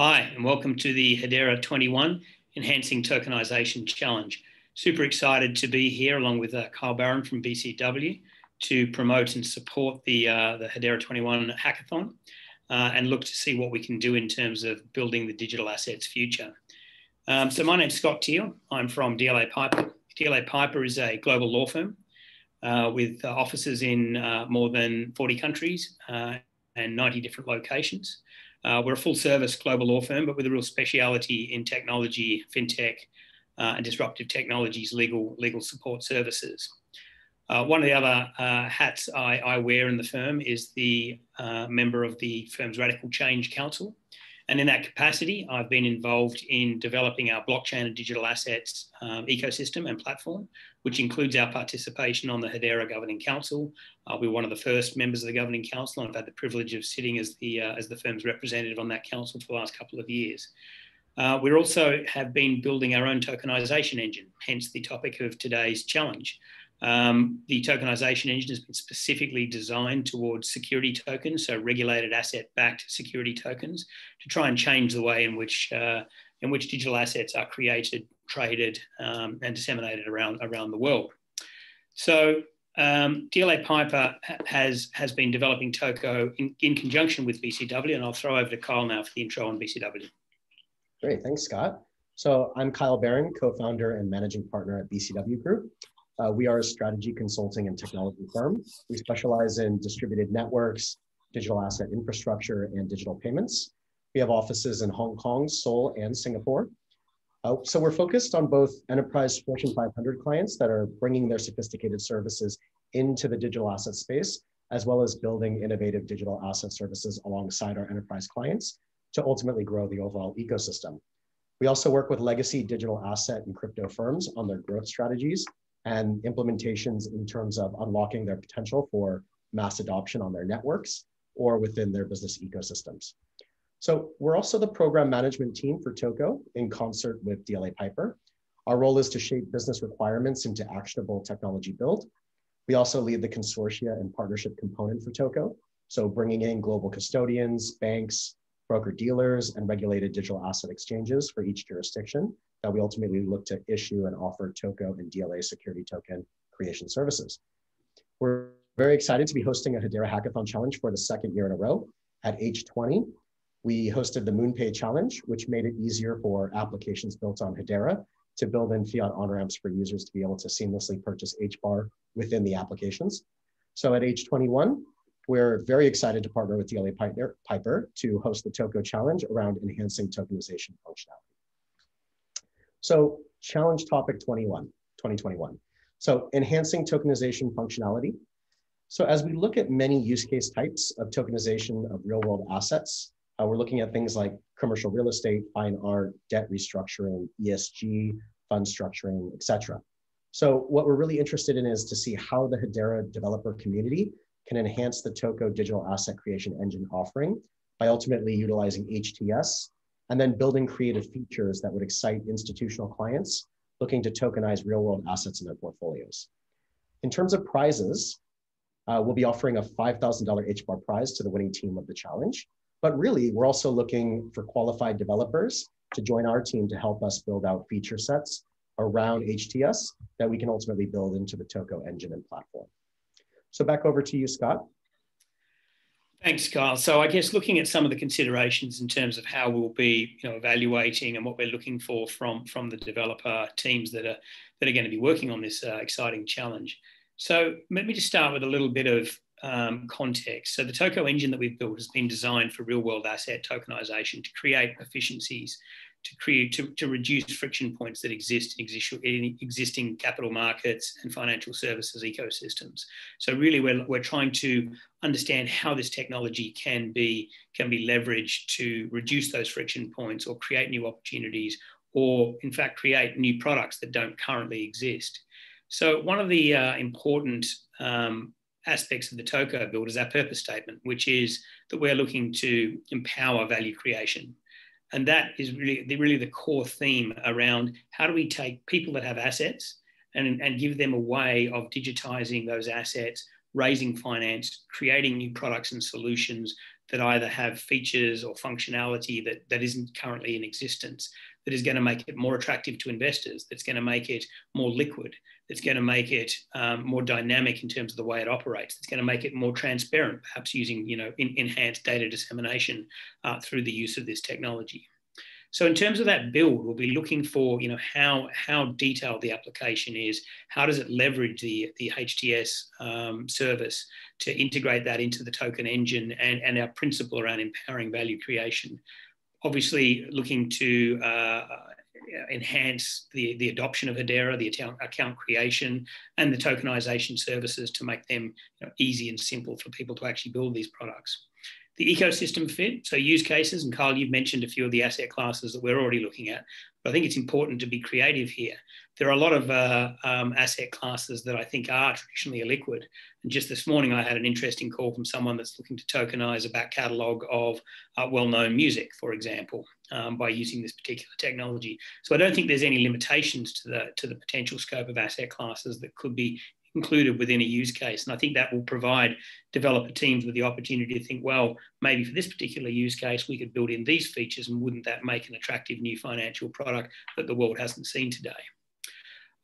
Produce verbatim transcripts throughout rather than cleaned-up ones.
Hi, and welcome to the Hedera twenty-one Enhancing Tokenization Challenge. Super excited to be here along with uh, Kyle Barron from B C W to promote and support the, uh, the Hedera twenty-one hackathon uh, and look to see what we can do in terms of building the digital assets future. Um, so my name's Scott Teal. I'm from D L A Piper. D L A Piper is a global law firm uh, with uh, offices in uh, more than forty countries uh, and ninety different locations. Uh, we're a full-service global law firm, but with a real speciality in technology, fintech, uh, and disruptive technologies, legal legal support services. Uh, one of the other uh, hats I, I wear in the firm is the uh, member of the firm's Radical Change Council. And in that capacity, I've been involved in developing our blockchain and digital assets um, ecosystem and platform, which includes our participation on the Hedera Governing Council. Uh, we were one of the first members of the Governing Council, and I've had the privilege of sitting as the, uh, as the firm's representative on that council for the last couple of years. Uh, we also have been building our own tokenization engine, hence the topic of today's challenge. Um, the tokenization engine has been specifically designed towards security tokens, so regulated asset-backed security tokens, to try and change the way in which uh, in which digital assets are created, traded, um, and disseminated around around the world. So um, D L A Piper has has been developing Toko in, in conjunction with B C W, and I'll throw over to Kyle now for the intro on B C W. Great, thanks, Scott. So I'm Kyle Baring, co-founder and managing partner at B C W Group. Uh, we are a strategy consulting and technology firm. We specialize in distributed networks, digital asset infrastructure, and digital payments. We have offices in Hong Kong, Seoul, and Singapore. Uh, so we're focused on both enterprise Fortune five hundred clients that are bringing their sophisticated services into the digital asset space, as well as building innovative digital asset services alongside our enterprise clients to ultimately grow the overall ecosystem. We also work with legacy digital asset and crypto firms on their growth strategies and implementations in terms of unlocking their potential for mass adoption on their networks or within their business ecosystems. So we're also the program management team for Toko in concert with D L A Piper. Our role is to shape business requirements into actionable technology build. We also lead the consortia and partnership component for Toko, so bringing in global custodians, banks, broker dealers, and regulated digital asset exchanges for each jurisdiction that we ultimately look to issue and offer Toko and D L A security token creation services. We're very excited to be hosting a Hedera Hackathon Challenge for the second year in a row. At H twenty, we hosted the MoonPay Challenge, which made it easier for applications built on Hedera to build in fiat on-ramps for users to be able to seamlessly purchase H bar within the applications. So at H twenty-one, we're very excited to partner with D L A Piper to host the Toko Challenge around enhancing tokenization functionality. So challenge topic twenty-one, twenty twenty-one. So enhancing tokenization functionality. So as we look at many use case types of tokenization of real world assets, uh, we're looking at things like commercial real estate, fine art, debt restructuring, E S G, fund structuring, et cetera. So what we're really interested in is to see how the Hedera developer community can enhance the Toko digital asset creation engine offering by ultimately utilizing H T S, and then building creative features that would excite institutional clients looking to tokenize real-world assets in their portfolios. In terms of prizes, uh, we'll be offering a five thousand dollar H bar prize to the winning team of the challenge, but really we're also looking for qualified developers to join our team to help us build out feature sets around H T S that we can ultimately build into the Toko engine and platform. So back over to you, Scott. Thanks, Kyle. So I guess looking at some of the considerations in terms of how we'll be, you know, evaluating and what we're looking for from, from the developer teams that are, that are going to be working on this uh, exciting challenge. So let me just start with a little bit of um, context. So the Toko engine that we've built has been designed for real-world asset tokenization to create efficiencies, to create to, to reduce friction points that exist in existing capital markets and financial services ecosystems. So really we're, we're trying to understand how this technology can be, can be leveraged to reduce those friction points or create new opportunities, or in fact create new products that don't currently exist. So one of the uh, important um, aspects of the Toko build is our purpose statement, which is that we're looking to empower value creation. And that is really the, really the core theme around how do we take people that have assets and, and give them a way of digitizing those assets, raising finance, creating new products and solutions that either have features or functionality that, that isn't currently in existence, that is going to make it more attractive to investors, that's going to make it more liquid, that's going to make it um, more dynamic in terms of the way it operates, that's going to make it more transparent, perhaps using you know in, enhanced data dissemination uh, through the use of this technology. So in terms of that build, we'll be looking for you know how how detailed the application is, how does it leverage the the H T S um, service to integrate that into the token engine and and our principle around empowering value creation. Obviously, looking to uh, enhance the the adoption of Hedera, the account account creation, and the tokenization services to make them you know, easy and simple for people to actually build these products. The ecosystem fit, so use cases, and Kyle, you've mentioned a few of the asset classes that we're already looking at, but I think it's important to be creative here. There are a lot of uh, um, asset classes that I think are traditionally illiquid. And just this morning, I had an interesting call from someone that's looking to tokenize a back catalog of uh, well-known music, for example, um, by using this particular technology. So I don't think there's any limitations to the, to the potential scope of asset classes that could be included within a use case. And I think that will provide developer teams with the opportunity to think, well, maybe for this particular use case, we could build in these features, and wouldn't that make an attractive new financial product that the world hasn't seen today?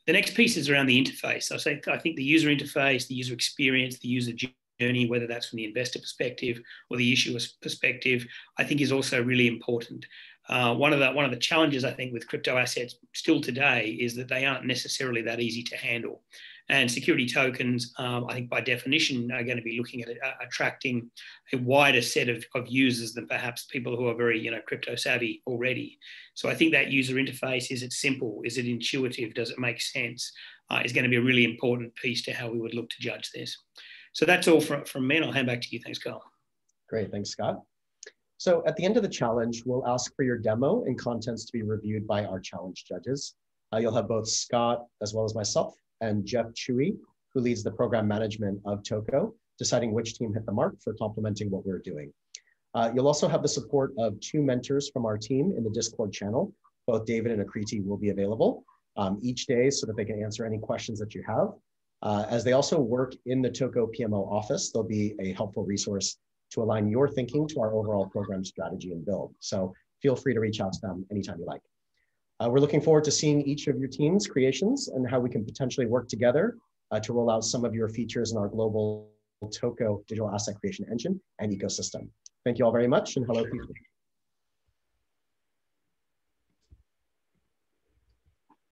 The next piece is around the interface. I think, I think the user interface, the user experience, the user journey, whether that's from the investor perspective or the issuer's perspective, I think is also really important. Uh, one of the one of the challenges, I think, with crypto assets still today is that they aren't necessarily that easy to handle. And security tokens, um, I think by definition, are going to be looking at uh, attracting a wider set of, of users than perhaps people who are very, you know, crypto savvy already. So I think that user interface, is it simple? Is it intuitive? Does it make sense? Uh, is going to be a really important piece to how we would look to judge this. So that's all from, from me, and I'll hand back to you. Thanks, Kyle. Great. Thanks, Scott. So at the end of the challenge, we'll ask for your demo and contents to be reviewed by our challenge judges. Uh, you'll have both Scott as well as myself and Jeff Chewy, who leads the program management of Toko, deciding which team hit the mark for complementing what we're doing. Uh, you'll also have the support of two mentors from our team in the Discord channel. Both David and Akriti will be available um, each day so that they can answer any questions that you have. Uh, as they also work in the Toko P M O office, they'll be a helpful resource to align your thinking to our overall program strategy and build. So feel free to reach out to them anytime you like. Uh, we're looking forward to seeing each of your team's creations and how we can potentially work together uh, to roll out some of your features in our global Toko digital asset creation engine and ecosystem. Thank you all very much, and hello people.